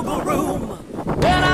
room.